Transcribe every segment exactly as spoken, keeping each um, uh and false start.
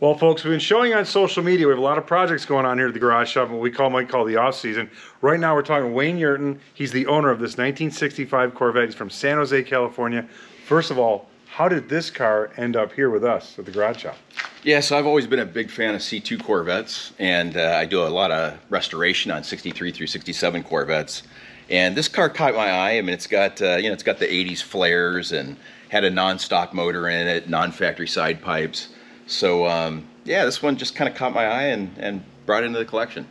Well, folks, we've been showing on social media. We have a lot of projects going on here at the Garage Shop, what we call might call the off-season. Right now we're talking to Wayne Yurton. He's the owner of this nineteen sixty-five Corvette. He's from San Jose, California. First of all, how did this car end up here with us at the Garage Shop? Yeah, so I've always been a big fan of C two Corvettes, and uh, I do a lot of restoration on sixty-three through sixty-seven Corvettes. And this car caught my eye. I mean, it's got, uh, you know, it's got the eighties flares and had a non-stock motor in it, non-factory side pipes. So, um, yeah, this one just kind of caught my eye and, and brought it into the collection.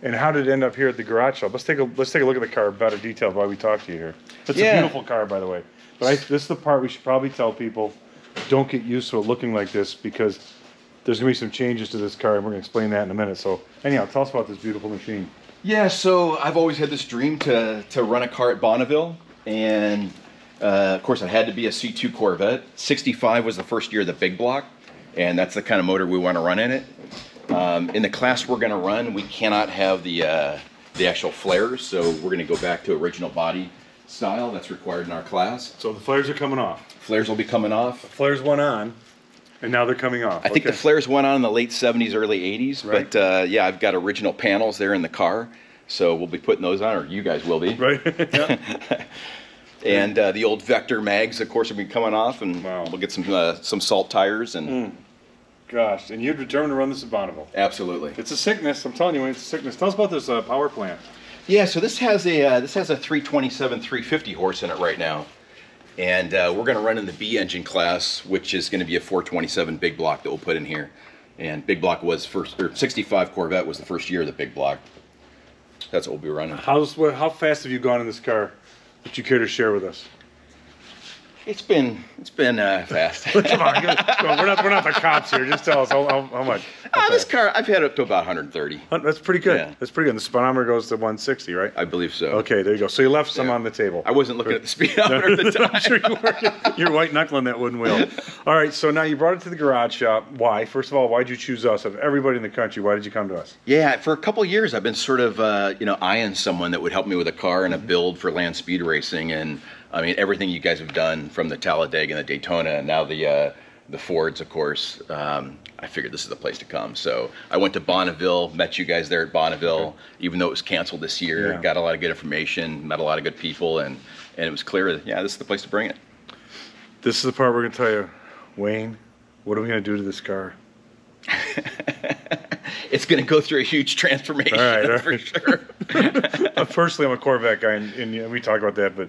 And how did it end up here at the Garage Shop? Let's take a, let's take a look at the car in better detail while we talk to you here. It's yeah. a beautiful car, by the way. But I, this is the part we should probably tell people, don't get used to it looking like this, because there's going to be some changes to this car, and we're going to explain that in a minute. So, anyhow, tell us about this beautiful machine. Yeah, so I've always had this dream to, to run a car at Bonneville, and uh, of course it had to be a C two Corvette. sixty-five was the first year of the big block, and that's the kind of motor we want to run in it. Um, in the class we're going to run, we cannot have the, uh, the actual flares, so we're going to go back to original body style that's required in our class. So the flares are coming off. Flares will be coming off. The flares went on, and now they're coming off. I think okay. the flares went on in the late seventies, early eighties, right. but uh, yeah, I've got original panels there in the car, so we'll be putting those on, or you guys will be. Right. And uh, the old Vector mags, of course, will be coming off, and wow. we'll get some uh, some salt tires. And mm. Gosh, and you're determined to run this at Bonneville. Absolutely. It's a sickness, I'm telling you, it's a sickness. Tell us about this uh, power plant. Yeah, so this has a uh, this has a three twenty-seven, three fifty horse in it right now. And uh, we're going to run in the B engine class, which is going to be a four twenty-seven big block that we'll put in here. And big block was first, or sixty-five Corvette was the first year of the big block. That's what we'll be running. How's, how fast have you gone in this car that you care to share with us? It's been it's been uh, fast. Come on, we're not we're not the cops here. Just tell us how, how, how much. How uh, this car, I've had up to about one hundred thirty. That's pretty good. Yeah. That's pretty good. The speedometer goes to one sixty, right? I believe so. Okay, there you go. So you left some yeah. on the table. I wasn't looking at the speedometer no, at the time. I'm sure you were. You're white knuckling that wooden wheel. All right. So now you brought it to the Garage Shop. Why? First of all, why did you choose us? Of everybody in the country, why did you come to us? Yeah, for a couple of years, I've been sort of uh, you know eyeing someone that would help me with a car and a build for land speed racing, and I mean, everything you guys have done from the Talladega and the Daytona and now the uh, the Fords, of course, um, I figured this is the place to come. So I went to Bonneville, met you guys there at Bonneville, okay. even though it was canceled this year, yeah. got a lot of good information, met a lot of good people, and, and it was clear that, yeah, this is the place to bring it. This is the part we're going to tell you, Wayne, what are we going to do to this car? It's going to go through a huge transformation, all right, all right. for sure. Personally, I'm a Corvette guy, and, and we talk about that, but...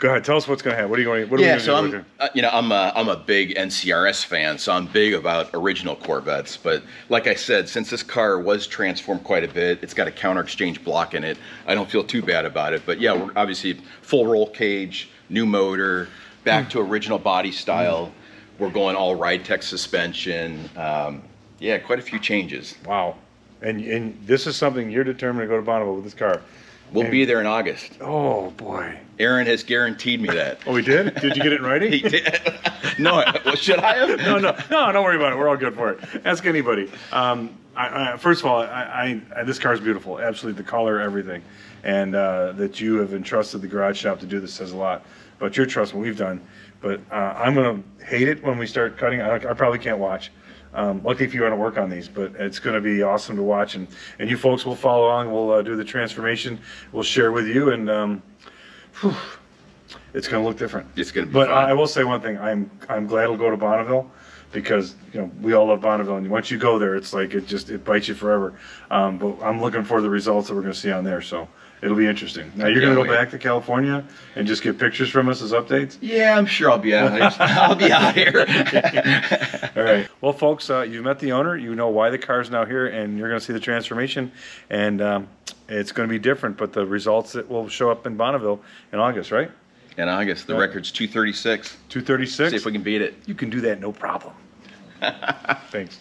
Go ahead. Tell us what's going to happen. What are you going? What are yeah, we going to so do? I'm, uh, you know, I'm a I'm a big N C R S fan, so I'm big about original Corvettes. But like I said, since this car was transformed quite a bit, it's got a counter exchange block in it. I don't feel too bad about it. But yeah, we're obviously full roll cage, new motor, back to original body style. We're going all RideTech suspension. Um, yeah, quite a few changes. Wow. And and this is something you're determined to go to Bonneville with this car. We'll and, be there in August. Oh, boy. Aaron has guaranteed me that. Oh, he did? Did you get it in writing? He did. No, well, should I have? No, no, no, don't worry about it. We're all good for it. Ask anybody. Um, I, I, first of all, I, I, this car's beautiful. Absolutely, the color, everything. And uh, that you have entrusted the Garage Shop to do this says a lot. But your trust, what we've done. But uh, I'm going to hate it when we start cutting. I, I probably can't watch. Um, lucky for you, I don't work on these, but it's going to be awesome to watch, and, and you folks will follow along. We'll uh, do the transformation. We'll share with you, and um, whew, it's going to look different. It's going to be But fun. I will say one thing. I'm I'm glad we'll go to Bonneville because, you know, we all love Bonneville, and once you go there, it's like it just it bites you forever. Um, but I'm looking for the results that we're going to see on there, so. It'll be interesting. Now, you're going to go back to California and just get pictures from us as updates? Yeah, I'm sure I'll be out here. I'll be out here. All right. Well, folks, uh, you've met the owner. You know why the car's now here, and you're going to see the transformation. And um, it's going to be different, but the results that will show up in Bonneville in August, right? In August. The yeah. record's two thirty-six. two thirty-six? See if we can beat it. You can do that, no problem. Thanks.